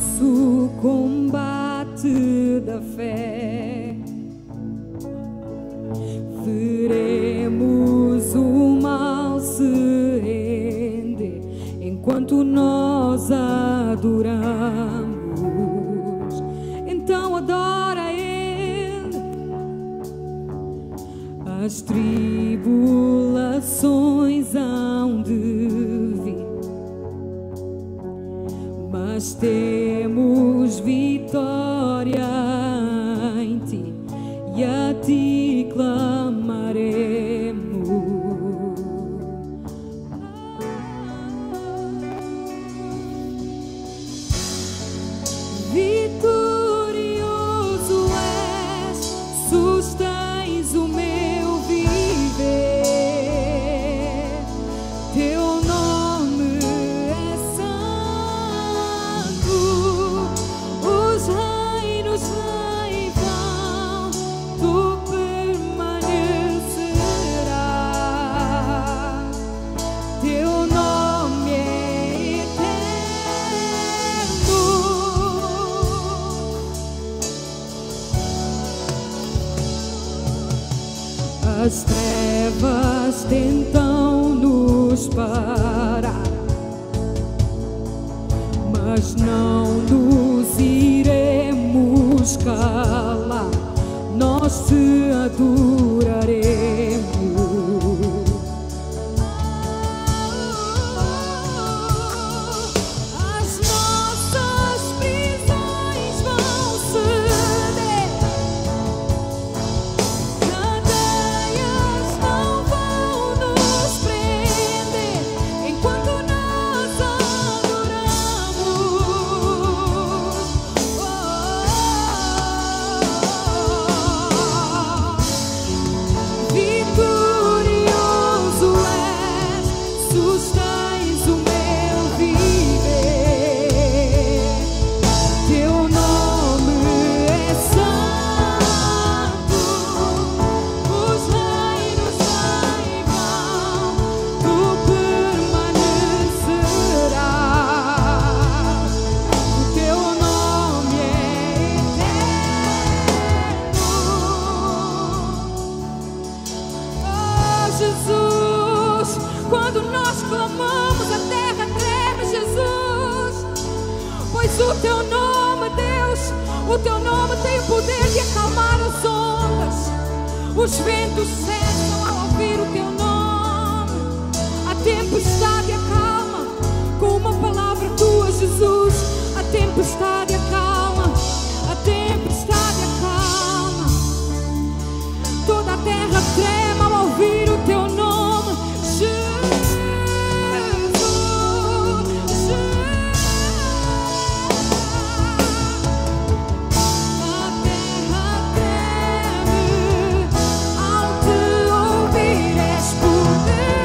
nosso combate da fé, veremos o mal se render enquanto nós adoramos. Então adora Ele. As tribulações hão de vir, mas temos vitória em Ti e a Ti clamaremos. Vitorioso és, sustens o meu viver, Teu as trevas tentam nos parar, mas não nos iremos calar. Nós Te adoraremos. Jesus, quando nós clamamos, a terra treme, Jesus, pois o Teu nome, Deus, o Teu nome tem o poder de acalmar as ondas. Os ventos cessam ao ouvir o Teu nome, a tempestade acalma, com uma palavra Tua, Jesus, a tempestade acalma, a tempestade acalma, toda a terra trema ao ouvir o Teu nome, Jesus. A terra treme ao Te ouvir, és poderoso.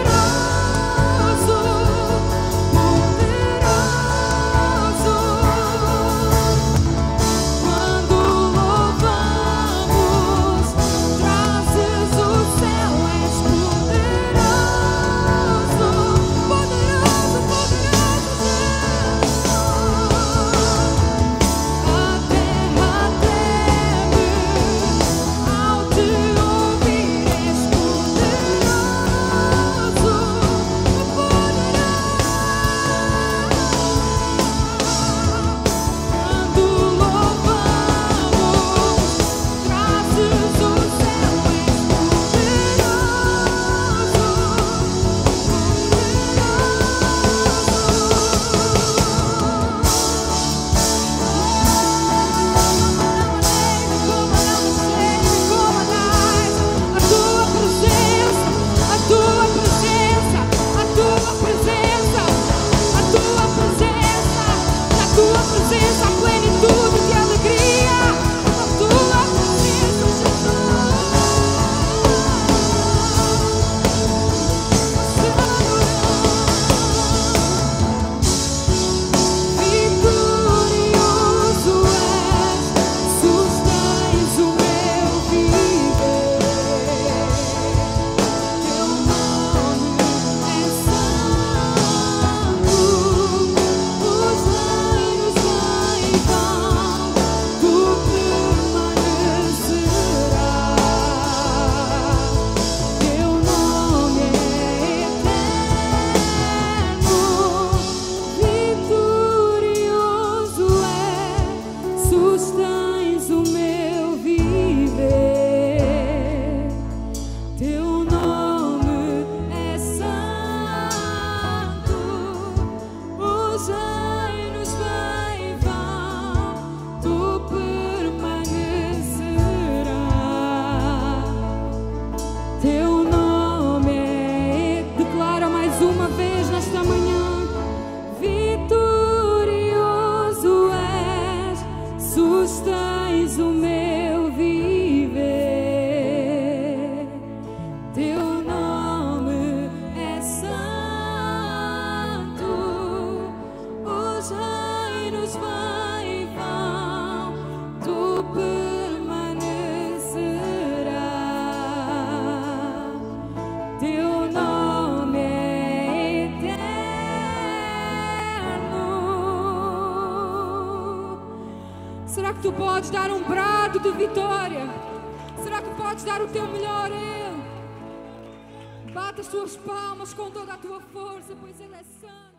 Será que tu podes dar um brado de vitória? Será que podes dar o teu melhor a Ele? Bata as tuas palmas com toda a tua força, pois Ele é santo.